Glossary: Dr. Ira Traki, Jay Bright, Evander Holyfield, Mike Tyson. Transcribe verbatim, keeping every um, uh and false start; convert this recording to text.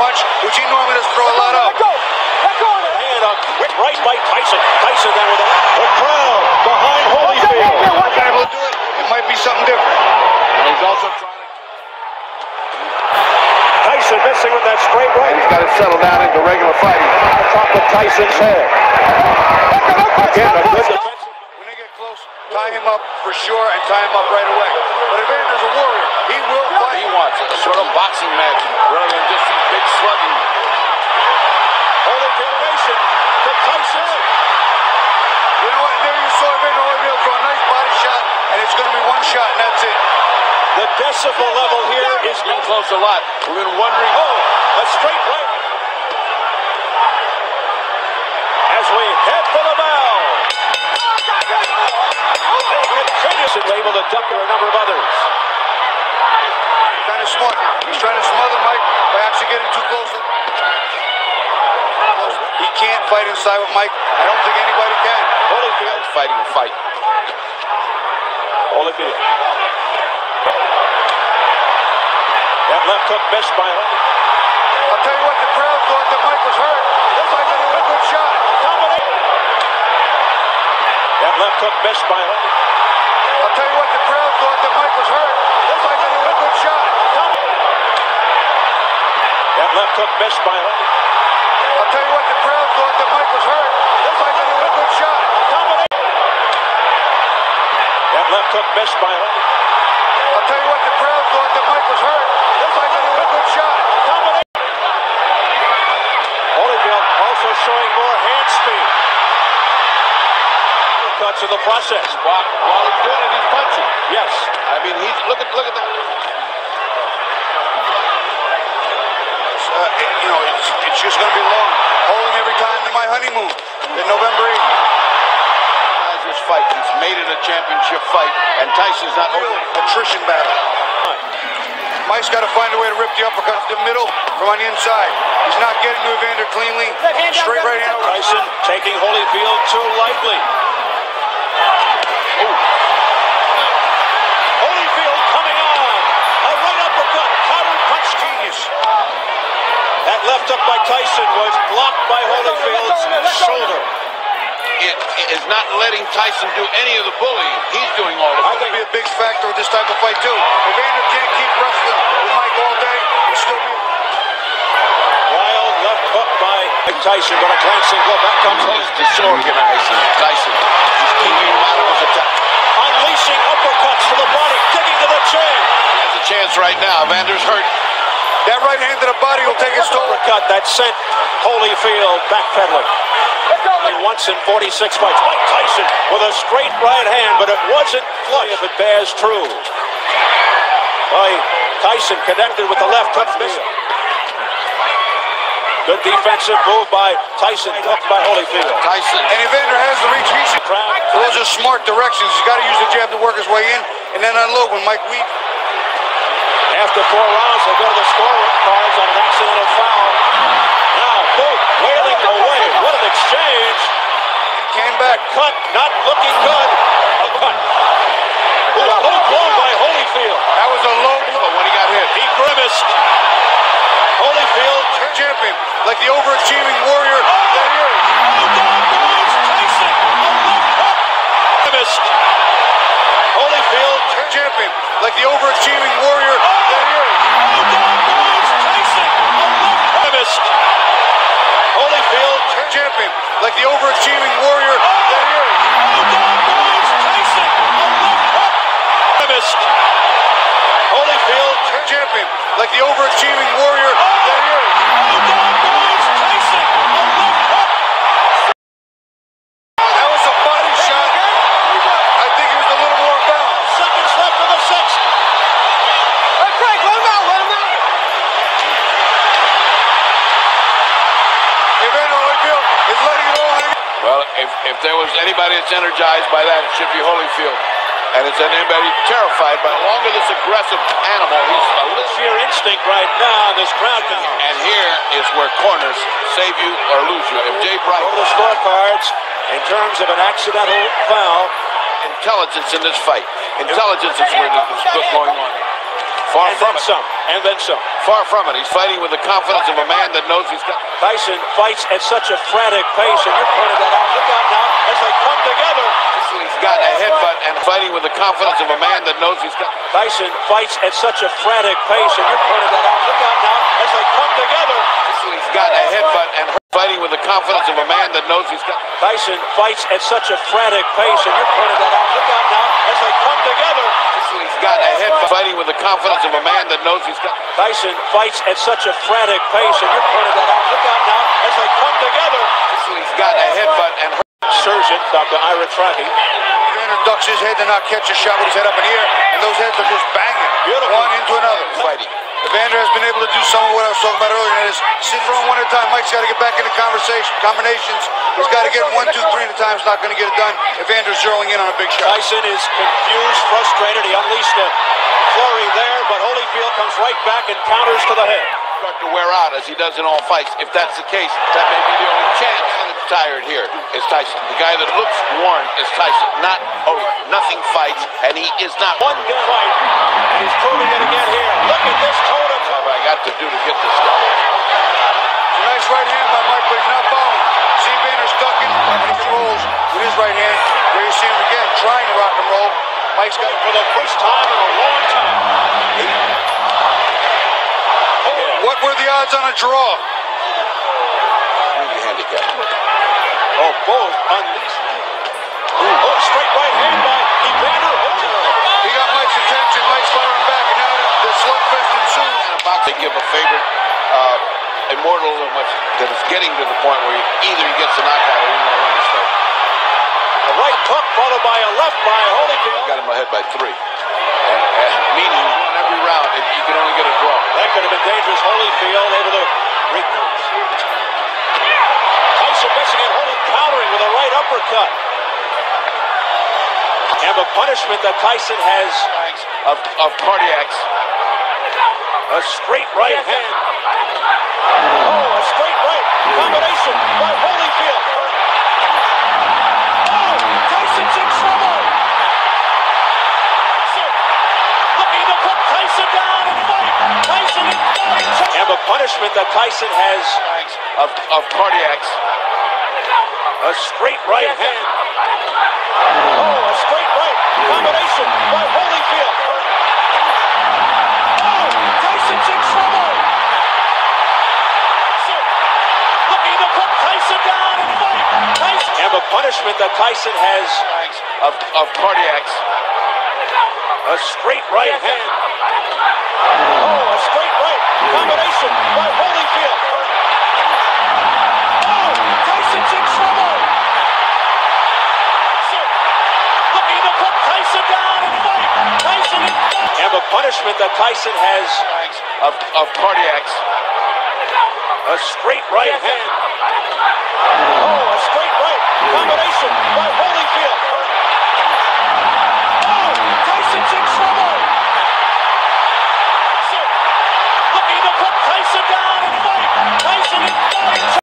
punch, which he normally doesn't throw a lot of. Let go! Let go! And a quick right by Tyson. Tyson then with a left. The crowd behind Holyfield. If he's able to do it, it might be something different. And he's also trying to... Tyson missing with that straight right. And he's got to settle down into regular fighting. On top of Tyson's head. Again, a good defensive. When they get close, tie him up for sure and tie him up right away. But Evander's a warrior. He will fight. He wants a sort of boxing match rather than just these big slugging. Holyfield elevation to Tyson. You know what? There you saw Evander Holyfield for a nice body shot, and it's going to be one shot, and that's it. The decibel level here is getting close a lot. We've been wondering. Oh, a straight right. As we head for the mound. Anderson able to duck a number of others. Kind of smart. He's trying to smother Mike by actually getting too close. He can't fight inside with Mike. I don't think anybody can. Holyfield fighting a fight. Holyfield. That left hook missed by Holyfield. I'll tell you what, the crowd thought that Mike was hurt. That's like that he had a good shot. That left hook missed by Holyfield. I'll tell you what, the crowd thought that Mike was hurt. That's like that he had a good shot. That left hook missed by Holyfield. I'll tell you what, the crowd thought that Mike was hurt. That's like that he had a good shot. That left hook missed by Holyfield. I'll tell you what, the crowd thought that Mike was hurt. That's like that he had a good shot. Holyfield also showing more hand speed. Cuts in the process. While, while he's doing it, he's punching. Yes. I mean, he's look at look at that. Uh, it, you know, it's, it's just going to be long. Holding every time to my honeymoon in November eighth. That's his fight. He's made it a championship fight, and Tyson's not over. Attrition battle. Mike's got to find a way to rip the uppercut to the middle from on the inside. He's not getting to Evander cleanly. Straight right hand. Tyson taking Holyfield too lightly. Holyfield coming on. A right uppercut. Counter punch genius. That left hook by Tyson was blocked by Holyfield's shoulder. It, it is not letting Tyson do any of the bullying. He's doing all the bullying. I think it'll be a big factor with this type of fight, too. Evander can't keep wrestling with Mike all day. He'll still be... Wild left hook by Tyson, but a glancing blow. Back comes Holyfield. Disorganizing Tyson. He's keeping him out of his attack. Unleashing uppercuts to the body, digging to the chin. He has a chance right now. Evander's hurt. That right hand to the body will take his toll. Uppercut that sent Holyfield backpedaling. And once in forty-six fights, Mike Tyson with a straight right hand, but it wasn't flush. If it bears true, by Tyson connected with the left hook. Good defensive move by Tyson, hooked by Holyfield. Tyson. And Evander has the reach. He should crown. Those are smart directions. He's got to use the jab to work his way in and then unload when Mike Weed. After four rounds, they'll go to the scoring cards on an accidental foul. Now, both wailing away. What an exchange. Came back. Cut, not looking good. A cut. Ooh, a low blow by Holyfield. That was a low blow when he got hit. He grimaced. Holyfield, champion, like the overachieving warrior. Oh, that he is. Oh, down goes Tyson. Holyfield, champion, like the overachieving warrior. Oh, that he is. Oh, down goes Tyson. Holyfield, champion, like the overachieving warrior. Oh, that he is. Oh, down goes Tyson. Holyfield, champion, like the overachieving warrior. Oh, there he is. Oh, down goes Tyson. That was a body shot. I think he was a little more down. Seconds left in the sixth. Let Frank, let him out, let him out. Evander Holyfield is letting it all hang. Well, if, if there was anybody that's energized by that, it should be Holyfield. And it's anybody terrified by longer this aggressive animal. He's a little sheer instinct right now, this crowd down. And here is where corners save you or lose you. If Jay Bright... All the scorecards in terms of an accidental foul. Intelligence in this fight. Intelligence is where this is going on. Far from it. Some, and then some. Far from it. He's fighting with the confidence of a man that knows he's got. Tyson fights at such a frantic pace, and you're pointing that out. Look out now as they come together. He's got a headbutt and fighting with the confidence of a man that knows he's got. Tyson fights at such a frantic pace, and you're pointing that out. Look out now as they come together. He's got a headbutt and fighting with the confidence of a man that knows he's got. Tyson fights at such a frantic pace, and you're pointing that out. Look out now as they come together. He's got a head fighting with the confidence of a man that knows he's got. Tyson fights at such a frantic pace, and you're pointing that out. Look out now as they come together. He's got a headbutt and surgeon, Doctor Ira Traki. Evander ducks his head to not catch a shot with his head up in the air, and those heads are just banging. Beautiful. One into another. Fighting. Evander has been able to do some of what I was talking about earlier, and that is sit for one at a time. Mike's got to get back into conversation, combinations. He's got to get one, two, three at a time. He's not going to get it done. Evander's zeroing in on a big shot. Tyson is confused, frustrated. He unleashed a flurry there, but Holyfield comes right back and counters to the head. To wear out as he does in all fights. If that's the case, that may be the only chance. That's tired here is Tyson. The guy that looks worn is Tyson. Not oh, nothing fights, and he is not one good fight. He's proving it again here. Look at this toe to toe. What have I got to do to get this guy? It's a nice right hand by Mike, but he's not falling. See, Vander's ducking, rocking and rolls with his right hand. There you see him again trying to rock and roll. Mike's got it for the first time in a long time. What were the odds on a draw? Really handicapped. Oh, both unleashed. Ooh. Oh, straight right hand by Evander. He got Mike's attention. Mike's firing back, and now the slugfest ensues. And a boxer give a favorite uh, immortal so much that it's getting to the point where either he gets a knockout or he's going to run his face. A right hook followed by a left by Holyfield. Got him ahead by three. And, and meaning every round, and you can only get a draw. That could have been dangerous. Holyfield able to recover. Tyson missing and Holy countering with a right uppercut. And the punishment that Tyson has of, of cardiacs. A straight right hand. Oh, a straight right combination by Holyfield. Oh, Tyson's in trouble. Down and fight. Tyson and, fight. And the punishment that Tyson has of, of cardiacs. A straight right hand. Oh, a straight right combination by Holyfield. Oh, Tyson's in trouble. Looking to put Tyson down and fight. Tyson. And the punishment that Tyson has of, of cardiacs. A straight right hand. Oh, a straight right combination by Holyfield. Oh, Tyson's in trouble. Looking to put Tyson down and fight. Tyson and, fight. And the punishment that Tyson has of, of cardiacs. A straight right hand. Oh, a straight right combination by Holyfield. Tyson's in trouble. Looking to put Tyson down and fight. Tyson in fight.